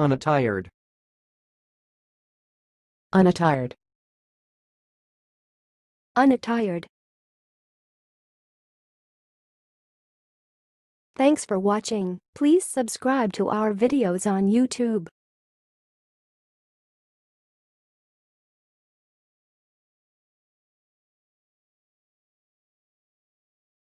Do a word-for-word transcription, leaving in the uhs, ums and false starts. Unattired. Unattired. Unattired. Thanks for watching. Please subscribe to our videos on YouTube.